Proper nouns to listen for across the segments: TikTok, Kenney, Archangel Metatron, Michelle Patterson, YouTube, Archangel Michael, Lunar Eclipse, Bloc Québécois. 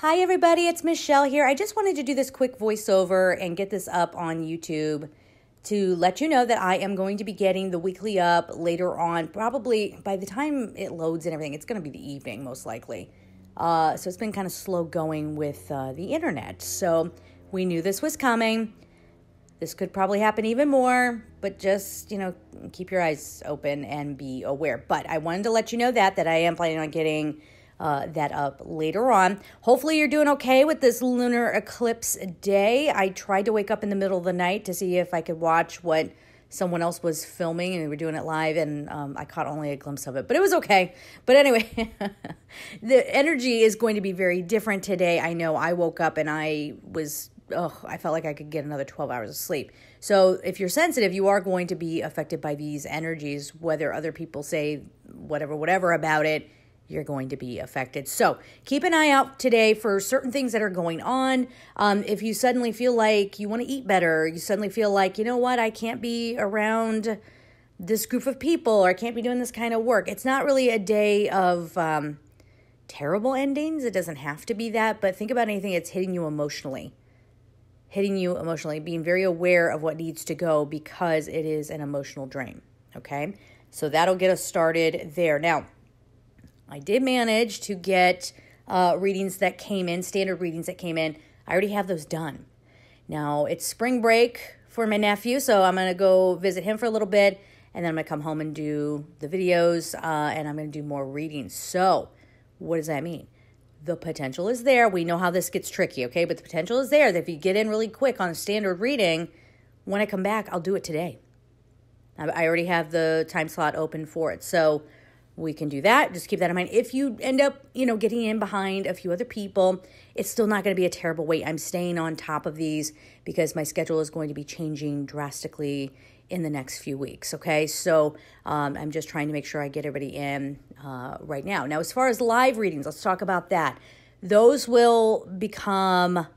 Hi everybody, it's Michelle here. I just wanted to do this quick voiceover and get this up on YouTube to let you know that I am going to be getting the weekly up later on. Probably by the time it loads and everything, it's going to be the evening most likely. So it's been kind of slow going with the internet. So we knew this was coming. This could probably happen even more, but just, you know, keep your eyes open and be aware. But I wanted to let you know that I am planning on getting that up later on. Hopefully you're doing okay with this lunar eclipse day. I tried to wake up in the middle of the night to see if I could watch what someone else was filming, and we were doing it live, and I caught only a glimpse of it, but it was okay. But anyway, the energy is going to be very different today. I know I woke up and I felt like I could get another 12 hours of sleep. So if you're sensitive, you are going to be affected by these energies, whether other people say whatever about it. You're going to be affected. So keep an eye out today for certain things that are going on. If you suddenly feel like you want to eat better, you suddenly feel like, you know what, I can't be around this group of people, or I can't be doing this kind of work. It's not really a day of terrible endings. It doesn't have to be that, but think about anything that's hitting you emotionally. Being very aware of what needs to go, because it is an emotional drain, okay? So that'll get us started there. Now, I did manage to get readings that came in, standard readings that came in. I already have those done. Now, it's spring break for my nephew, so I'm going to go visit him for a little bit, and then I'm going to come home and do the videos, and I'm going to do more readings. So what does that mean? The potential is there. We know how this gets tricky, okay? But the potential is there that if you get in really quick on a standard reading, when I come back, I'll do it today. I already have the time slot open for it, so we can do that. Just keep that in mind. If you end up, you know, getting in behind a few other people, it's still not going to be a terrible wait. I'm staying on top of these because my schedule is going to be changing drastically in the next few weeks, okay? So I'm just trying to make sure I get everybody in right now. Now, as far as live readings, let's talk about that. Those will become,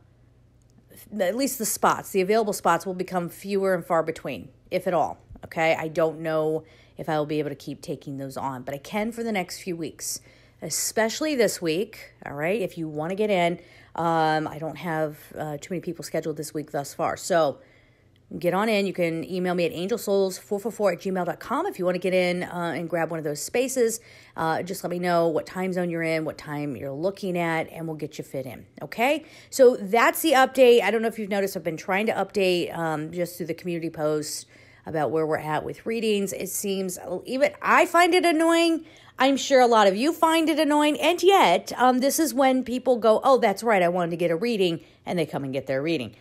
at least the spots, the available spots will become fewer and far between, if at all, okay? I don't know if I will be able to keep taking those on, but I can for the next few weeks, especially this week, all right? If you want to get in, I don't have too many people scheduled this week thus far, so get on in. You can email me at angelsouls444@gmail.com if you want to get in and grab one of those spaces. Just let me know what time zone you're in, what time you're looking at, and we'll get you fit in, okay? So that's the update. I don't know if you've noticed, I've been trying to update just through the community posts about where we're at with readings. It seems, even I find it annoying. I'm sure a lot of you find it annoying. And yet, this is when people go, oh, that's right, I wanted to get a reading, and they come and get their reading.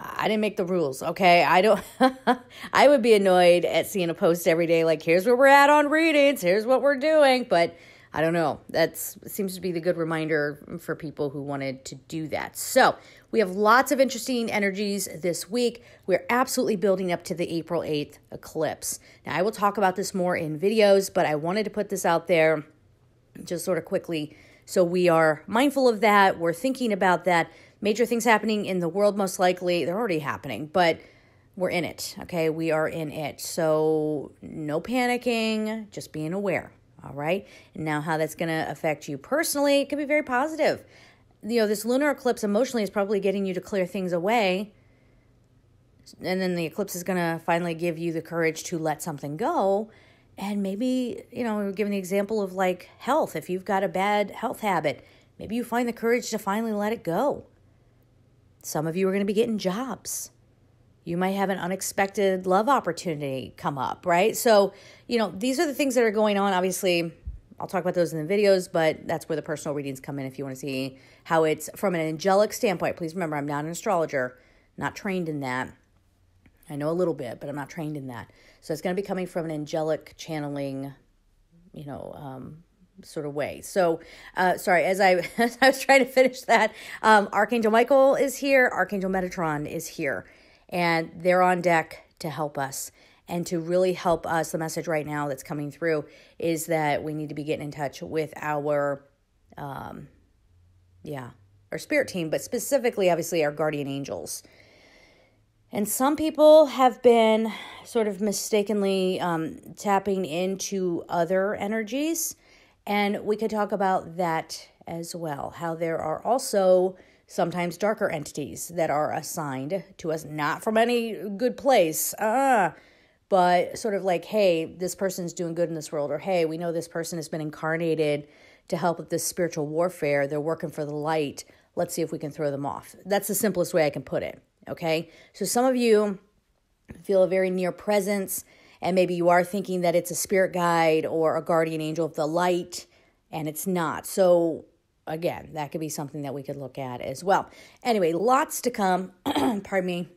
I didn't make the rules, okay? I would be annoyed at seeing a post every day like, here's where we're at on readings, here's what we're doing. But I don't know. That seems to be the good reminder for people who wanted to do that. So we have lots of interesting energies this week. We're absolutely building up to the April 8th eclipse. Now, I will talk about this more in videos, but I wanted to put this out there just sort of quickly so we are mindful of that. We're thinking about that. Major things happening in the world, most likely. They're already happening, but we're in it, okay? We are in it. So no panicking, just being aware. All right. And now how that's going to affect you personally, it could be very positive. You know, this lunar eclipse emotionally is probably getting you to clear things away. And then the eclipse is going to finally give you the courage to let something go. And maybe, you know, we're giving the example of like health. If you've got a bad health habit, maybe you find the courage to finally let it go. Some of you are going to be getting jobs. You might have an unexpected love opportunity come up, right? So, you know, these are the things that are going on. Obviously, I'll talk about those in the videos, but that's where the personal readings come in if you want to see how it's from an angelic standpoint. Please remember, I'm not an astrologer, not trained in that. I know a little bit, but I'm not trained in that. So it's going to be coming from an angelic channeling, you know, sort of way. So, sorry, as I was trying to finish that, Archangel Michael is here. Archangel Metatron is here. And they're on deck to help us and to really help us. The message right now that's coming through is that we need to be getting in touch with our spirit team, but specifically, obviously, our guardian angels. And some people have been sort of mistakenly tapping into other energies, and we could talk about that as well. How there are also sometimes darker entities that are assigned to us, not from any good place, but sort of like, hey, this person's doing good in this world, or hey, we know this person has been incarnated to help with this spiritual warfare. They're working for the light. Let's see if we can throw them off. That's the simplest way I can put it, okay? So some of you feel a very near presence, and maybe you are thinking that it's a spirit guide or a guardian angel of the light, and it's not. So again, that could be something that we could look at as well. Anyway, lots to come. Pardon me.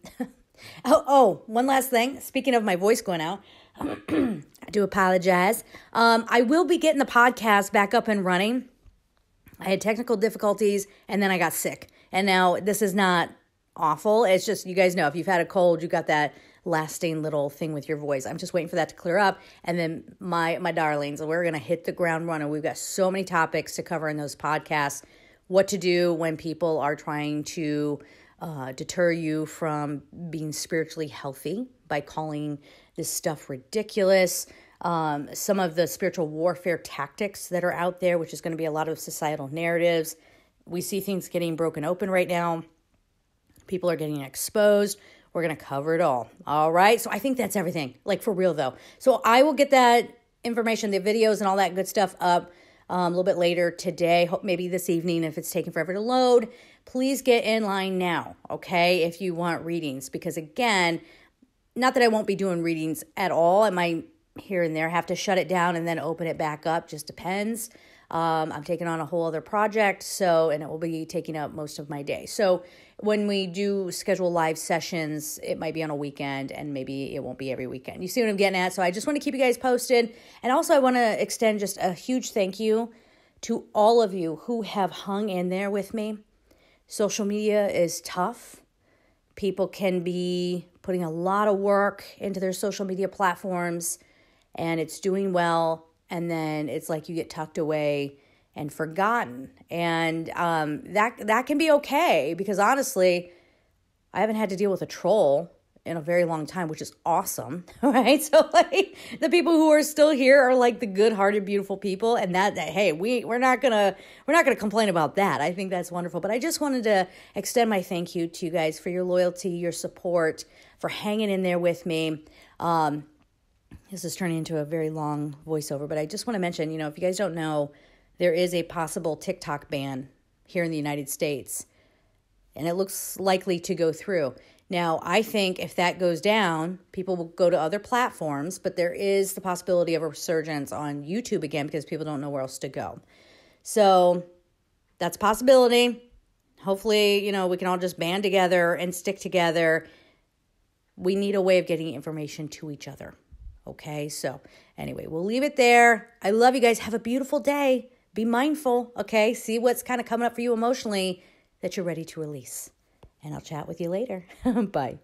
Oh, one last thing. Speaking of my voice going out, I do apologize. I will be getting the podcast back up and running. I had technical difficulties, and then I got sick. And now this is not awful. It's just, you guys know, if you've had a cold, you got that lasting little thing with your voice. I'm just waiting for that to clear up. And then my darlings, we're going to hit the ground running. We've got so many topics to cover in those podcasts. What to do when people are trying to deter you from being spiritually healthy by calling this stuff ridiculous. Some of the spiritual warfare tactics that are out there, which is going to be a lot of societal narratives. We see things getting broken open right now. People are getting exposed. We're going to cover it all. All right. So I think that's everything, like for real though. So I will get that information, the videos and all that good stuff up a little bit later today. Hope maybe this evening, if it's taking forever to load. Please get in line now, okay, if you want readings. Because again, not that I won't be doing readings at all. I might here and there have to shut it down and then open it back up. Just depends. I'm taking on a whole other project, so, and it will be taking up most of my day. So when we do schedule live sessions, it might be on a weekend and maybe it won't be every weekend. You see what I'm getting at? So I just want to keep you guys posted. And also I want to extend just a huge thank you to all of you who have hung in there with me. Social media is tough. People can be putting a lot of work into their social media platforms and it's doing well. And then it's like you get tucked away and forgotten. And that can be okay because honestly, I haven't had to deal with a troll in a very long time, which is awesome, right? So like the people who are still here are like the good-hearted, beautiful people. And that hey, we're not gonna complain about that. I think that's wonderful. But I just wanted to extend my thank you to you guys for your loyalty, your support, for hanging in there with me. This is turning into a very long voiceover, but I just want to mention, you know, if you guys don't know, there is a possible TikTok ban here in the United States, and it looks likely to go through. Now, I think if that goes down, people will go to other platforms, but there is the possibility of a resurgence on YouTube again because people don't know where else to go. So that's a possibility. Hopefully, you know, we can all just band together and stick together. We need a way of getting information to each other. Okay, so anyway, we'll leave it there. I love you guys. Have a beautiful day. Be mindful, okay? See what's kind of coming up for you emotionally that you're ready to release. And I'll chat with you later. Bye.